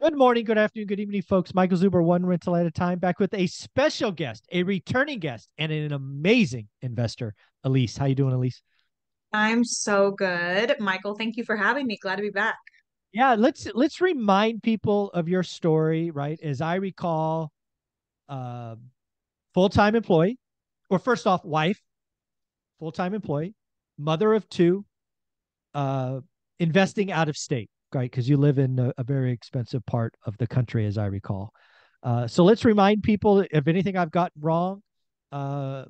Good morning, good afternoon, good evening, folks. Michael Zuber, One Rental at a Time, back with a special guest, a returning guest, and an amazing investor, Elise. How you doing, Elise? I'm so good. Michael, thank you for having me. Glad to be back. Yeah, let's remind people of your story, right? As I recall, full-time employee, or first off, wife, full-time employee, mother of two, investing out of state. Right, because you live in a very expensive part of the country, as I recall. So let's remind people if anything I've got wrong, and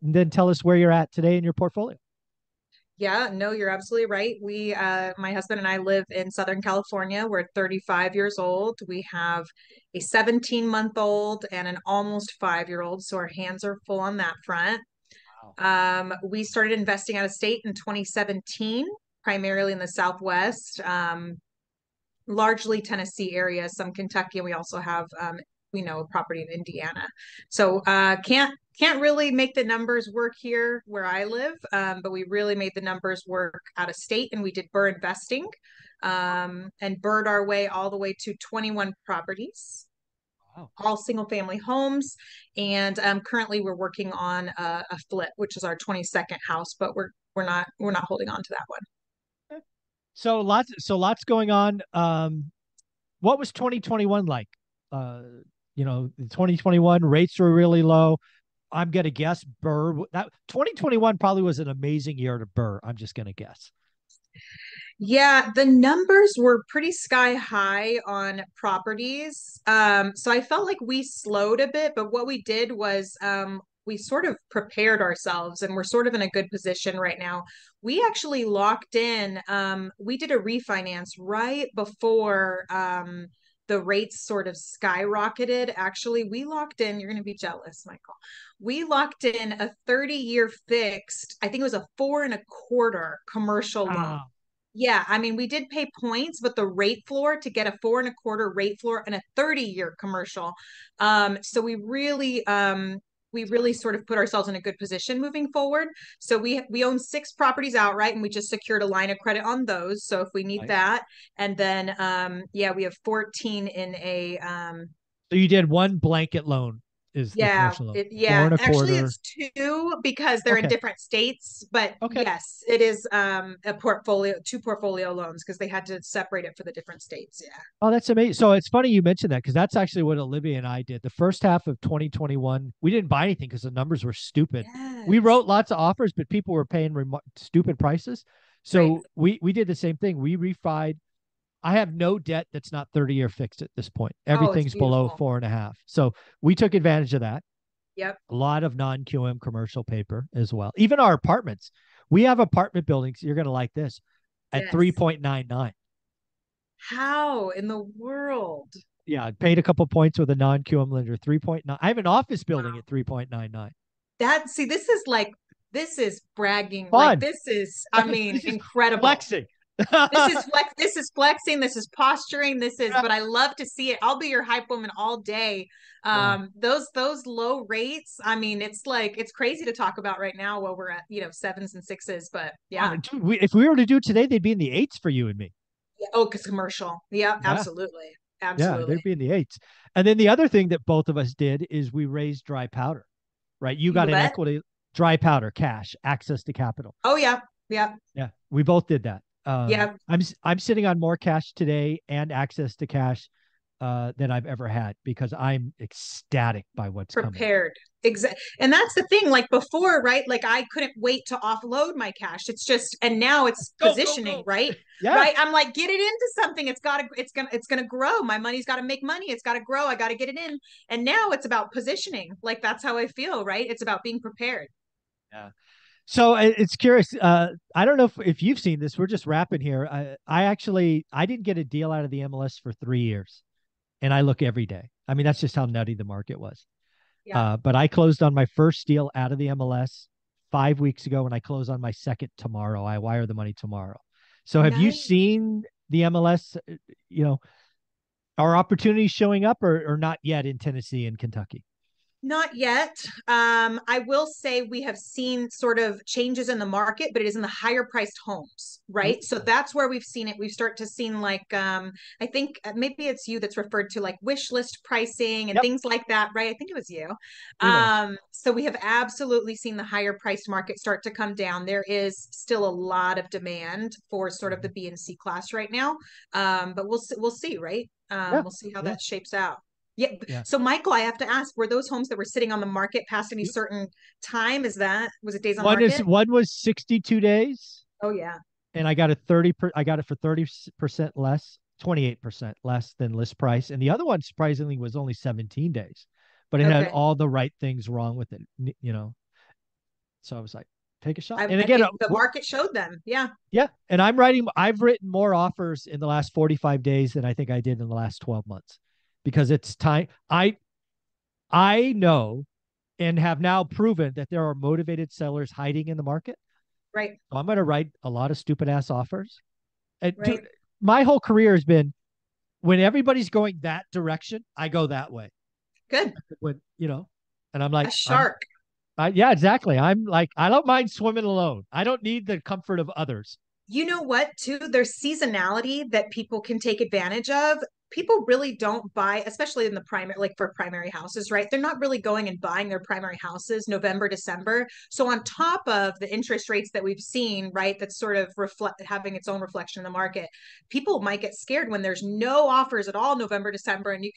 then tell us where you're at today in your portfolio. Yeah, no, you're absolutely right. We, my husband and I live in Southern California. We're 35 years old. We have a 17-month-old and an almost 5-year-old. So our hands are full on that front. Wow. We started investing out of state in 2017. Primarily in the Southwest, largely Tennessee area, some Kentucky, and we also have, a property in Indiana. So can't really make the numbers work here where I live, but we really made the numbers work out of state, and we did BRRRR investing and BRRRR'd our way all the way to 21 properties. Wow. All single family homes. And currently we're working on a flip, which is our 22nd house, but we're not holding on to that one. So lots going on. What was 2021 like? 2021 rates were really low. I'm going to guess BRRRR. That 2021 probably was an amazing year to BRRRR. I'm just going to guess. Yeah, the numbers were pretty sky high on properties. So I felt like we slowed a bit, but what we did was, we sort of prepared ourselves, and we're sort of in a good position right now. We actually locked in, we did a refinance right before the rates sort of skyrocketed. Actually, we locked in, you're going to be jealous, Michael. We locked in a 30-year fixed, I think it was a 4.25% commercial loan. Yeah. I mean, we did pay points, but the rate floor to get a 4.25% rate floor and a 30-year commercial. So we really sort of put ourselves in a good position moving forward. So we own 6 properties outright, and we just secured a line of credit on those. So if we need that, and then, we have 14 in a, so you did one blanket loan is. Yeah. The loan. Actually it's 2 because they're in different states, but yes, it is, a portfolio, 2 portfolio loans, because they had to separate it for the different states. Yeah. Oh, that's amazing. So it's funny you mentioned that, because that's actually what Olivia and I did. The first half of 2021, we didn't buy anything because the numbers were stupid. Yes. We wrote lots of offers, but people were paying stupid prices. So we did the same thing. We refied. I have no debt that's not 30-year fixed at this point. Everything's below 4.5. So we took advantage of that. Yep. A lot of non-QM commercial paper as well. Even our apartments. We have apartment buildings. You're going to like this at 3.99. How in the world? Yeah. I paid a couple points with a non-QM lender, 3.9. I have an office building at 3.99. This is bragging. Fun. Incredible. Flexing. This is flexing. This is posturing. But I love to see it. I'll be your hype woman all day. Those low rates. I mean, it's crazy to talk about right now while we're at, 7s and 6s, but yeah. Dude, if we were to do today, they'd be in the 8s for you and me. Yeah, cause commercial. Yeah, yeah. Absolutely. Absolutely. Yeah, they'd be in the 8s. And then the other thing that both of us did is we raised dry powder, right? You got an equity, dry powder, cash, access to capital. Oh yeah. Yeah. Yeah. We both did that. I'm sitting on more cash today and access to cash than I've ever had, because I'm ecstatic by what's prepared. Exactly. And that's the thing, like before, right? Like I couldn't wait to offload my cash. It's just, and now it's positioning, go. Right? Yeah. Right. I'm like, get it into something. It's gonna grow. My money's got to make money. It's got to grow. I got to get it in. And now it's about positioning. Like that's how I feel, right? It's about being prepared. Yeah. So it's curious. I don't know if you've seen this. We're just wrapping here. I didn't get a deal out of the MLS for 3 years, and I look every day. I mean, that's just how nutty the market was. Yeah. But I closed on my first deal out of the MLS 5 weeks ago, and I close on my second tomorrow. I wire the money tomorrow. So have you seen the MLS, are opportunities showing up or not yet in Tennessee and Kentucky? Not yet. I will say we have seen sort of changes in the market, but it is in the higher priced homes, right? Mm-hmm. So that's where we've seen it. We've started to see like, I think maybe it's you that's referred to like wish list pricing and things like that, right? I think it was you. Mm-hmm. So we have absolutely seen the higher priced market start to come down. There is still a lot of demand for sort of the B and C class right now, but we'll see, right? We'll see how that shapes out. Yeah. So Michael, I have to ask, were those homes that were sitting on the market past any certain time? Is that, was it days on market? One was 62 days. Oh yeah. And I got a I got it for 30% less, 28% less than list price. And the other one surprisingly was only 17 days, but it had all the right things wrong with it, you know? So I was like, take a shot. And again, the market showed them. Yeah. Yeah. And I've written more offers in the last 45 days than I think I did in the last 12 months. Because it's time. I know and have now proven that there are motivated sellers hiding in the market. Right. So I'm going to write a lot of stupid ass offers. And dude, my whole career has been when everybody's going that direction, I go that way. Good. When, you know, and I'm like a shark. Yeah, exactly. I'm like, I don't mind swimming alone. I don't need the comfort of others. You know what, too? There's seasonality that people can take advantage of. People really don't buy, especially in the primary, like for primary houses, right? They're not really going and buying their primary houses November, December. So on top of the interest rates that we've seen, right, that's sort of having its own reflection in the market, people might get scared when there's no offers at all November, December, and you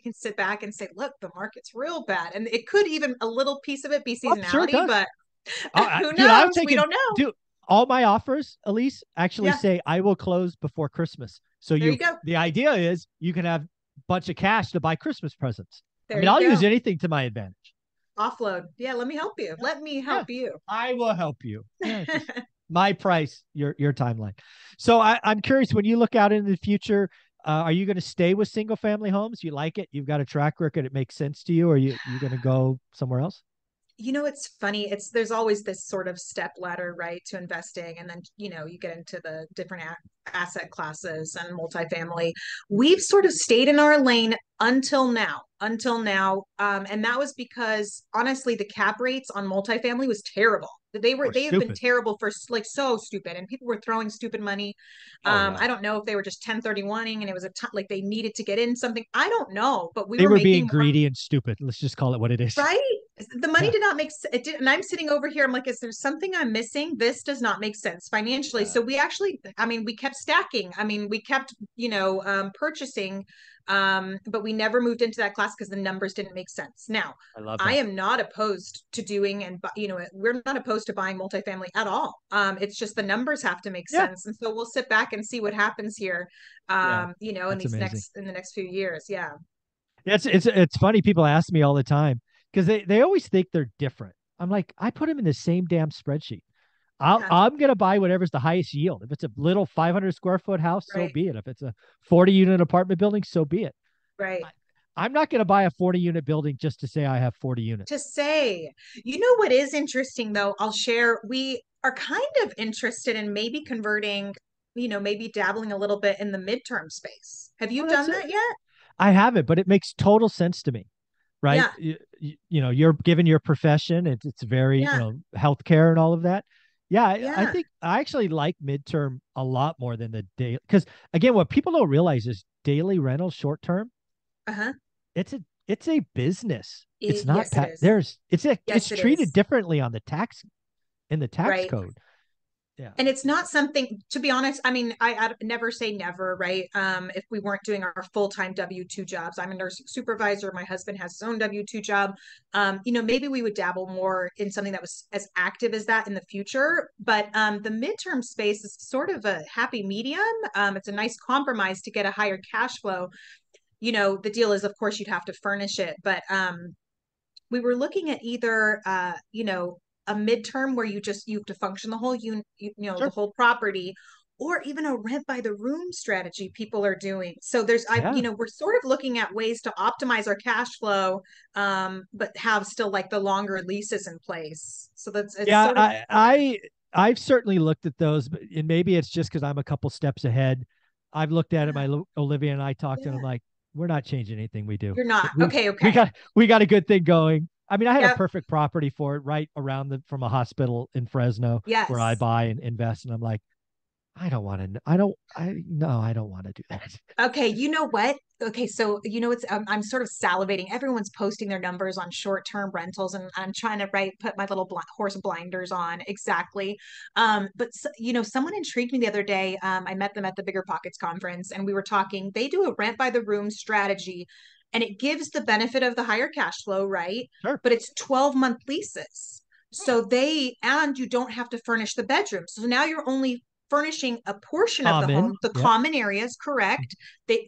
can sit back and say, look, the market's real bad. And it could even a little piece of it be seasonality, but who knows? Dude, we don't know. Dude, all my offers, Elise, actually say I will close before Christmas. So you go. The idea is you can have a bunch of cash to buy Christmas presents. I'll use anything to my advantage. Offload. Yeah, let me help you. Let me help you. I will help you. Yeah, my price, your timeline. So I'm curious, when you look out into the future, are you going to stay with single family homes? You like it? You've got a track record. It makes sense to you? Or you going to go somewhere else? You know, it's funny. There's always this sort of step ladder, right, to investing. And then, you know, you get into the different asset classes and multifamily. We've sort of stayed in our lane until now. And that was because, honestly, the cap rates on multifamily was terrible. They have been terrible for like so stupid, and people were throwing stupid money. I don't know if they were just 1031ing and it was like they needed to get in something. I don't know, but they were being greedy and stupid. Let's just call it what it is. Right. The money did not make sense. And I'm sitting over here. I'm like, is there something I'm missing? This does not make sense financially. So we actually, we kept stacking. We kept, purchasing, but we never moved into that class because the numbers didn't make sense. Now, I am not opposed to doing, and we're not opposed to buying multifamily at all. It's just the numbers have to make sense. And so we'll sit back and see what happens here, in the next few years. Yeah. It's funny. People ask me all the time, because they always think they're different. I'm like, I put them in the same damn spreadsheet. I'm going to buy whatever's the highest yield. If it's a little 500 square foot house, so be it. If it's a 40 unit apartment building, so be it. Right. I'm not going to buy a 40 unit building just to say I have 40 units. You know what is interesting though? I'll share. We are kind of interested in maybe converting, maybe dabbling a little bit in the midterm space. Have you done that yet? I haven't, but it makes total sense to me. Right. Yeah. You know, you're given your profession. It's very, healthcare and all of that. Yeah, yeah. I think I actually like midterm a lot more than the day. Because again, what people don't realize is daily rental short term. It's a business. It's not, yes, it is. It's treated differently on the tax code. Yeah. And it's not something, to be honest, I never say never, right? If we weren't doing our full-time W-2 jobs, I'm a nurse supervisor. My husband has his own W-2 job. Maybe we would dabble more in something that was as active as that in the future. But the midterm space is sort of a happy medium. It's a nice compromise to get a higher cash flow. The deal is, of course, you'd have to furnish it. But we were looking at either, a midterm where you have to function the whole unit, the whole property, or even a rent by the room strategy people are doing. So we're sort of looking at ways to optimize our cash flow, but have still like the longer leases in place. So I've certainly looked at those, but maybe it's just because I'm a couple steps ahead. I've looked at it. Olivia and I talked, and I'm like, We're not changing anything we do. You're not. Okay. We got a good thing going. I mean, I had a perfect property for it right around from a hospital in Fresno where I buy and invest. And I'm like, I don't want to do that. Okay. You know what? Okay. So, you know, it's, I'm sort of salivating. Everyone's posting their numbers on short-term rentals and I'm trying to put my little horse blinders on. Exactly. But you know, someone intrigued me the other day. I met them at the BiggerPockets conference and we were talking, they do a rent by the room strategy and it gives the benefit of the higher cash flow. Right. Sure. But it's 12-month leases. So and you don't have to furnish the bedroom. So now you're only furnishing a portion of the home, the common areas, correct? You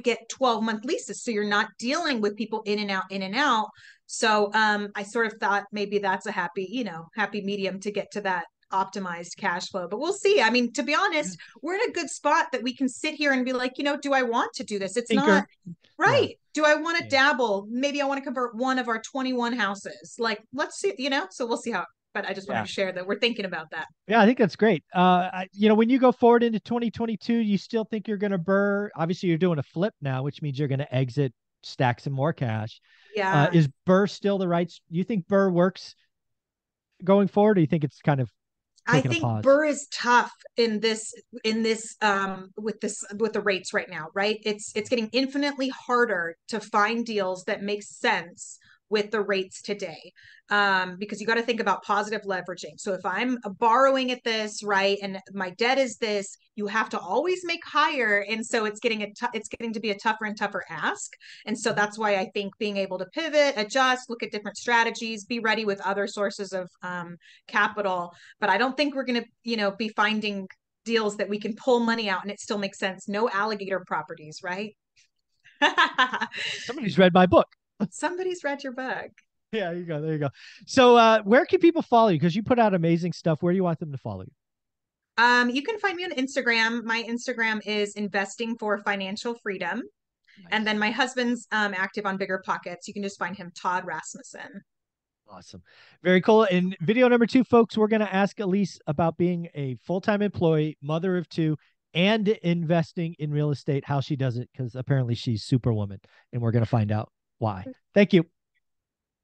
get 12-month leases, so you're not dealing with people in and out. So I sort of thought maybe that's a happy medium to get to that optimized cash flow. But we'll see. I mean, to be honest, we're in a good spot that we can sit here and be like, you know, do I want to do this? It's not right. Yeah. Do I want to dabble? Maybe I want to convert one of our 21 houses. Like, let's see, you know, so we'll see how. But I just wanted to share that we're thinking about that. Yeah, I think that's great. You know, when you go forward into 2022, you still think you're going to burr. Obviously, you're doing a flip now, which means you're going to exit, stack some more cash. Yeah. Is burr still the right? You think burr works going forward? Or you think it's kind of? I think burr is tough with the rates right now. Right? It's getting infinitely harder to find deals that make sense with the rates today, because you got to think about positive leveraging. So if I'm borrowing at this, right, and my debt is this, you have to always make higher. And so it's getting to be a tougher and tougher ask. And so that's why I think being able to pivot, adjust, look at different strategies, be ready with other sources of capital. But I don't think we're going to, you know, be finding deals that we can pull money out and it still makes sense. No alligator properties, right? Somebody's read my book. Somebody's read your book. Yeah, you go. There you go. So where can people follow you? Because you put out amazing stuff. Where do you want them to follow you? You can find me on Instagram. My Instagram is Investing for Financial Freedom. Nice. And then my husband's active on BiggerPockets. You can just find him, Todd Rasmussen. Awesome. Very cool. In video number 2, folks, we're going to ask Elise about being a full-time employee, mother of 2, and investing in real estate, how she does it, because apparently she's Superwoman, and we're going to find out why. Thank you.